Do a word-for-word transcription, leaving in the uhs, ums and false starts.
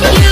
you.